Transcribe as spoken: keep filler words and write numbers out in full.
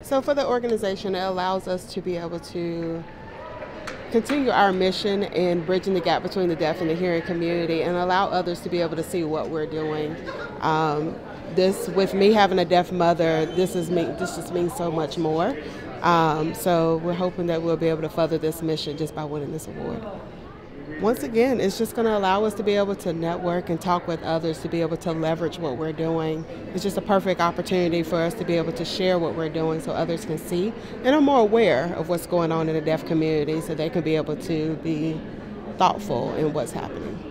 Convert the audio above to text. So for the organization, it allows us to be able to continue our mission in bridging the gap between the deaf and the hearing community and allow others to be able to see what we're doing. Um, this, with me having a deaf mother, this, is me, this just means so much more. Um, so we're hoping that we'll be able to further this mission just by winning this award. Once again, it's just going to allow us to be able to network and talk with others, to be able to leverage what we're doing. It's just a perfect opportunity for us to be able to share what we're doing so others can see and are more aware of what's going on in the deaf community so they can be able to be thoughtful in what's happening.